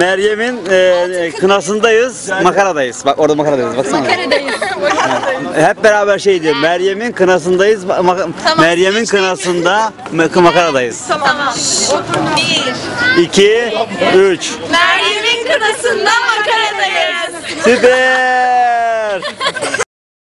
Meryem'in kınasındayız, makaradayız. Bak orada makaradayız, baksana. Makaradayız. Hep beraber şey diyor, Meryem'in kınasındayız, Meryem'in kınasında makaradayız. Tamam. 1, 2, 3. Meryem'in kınasında makaradayız. Süper.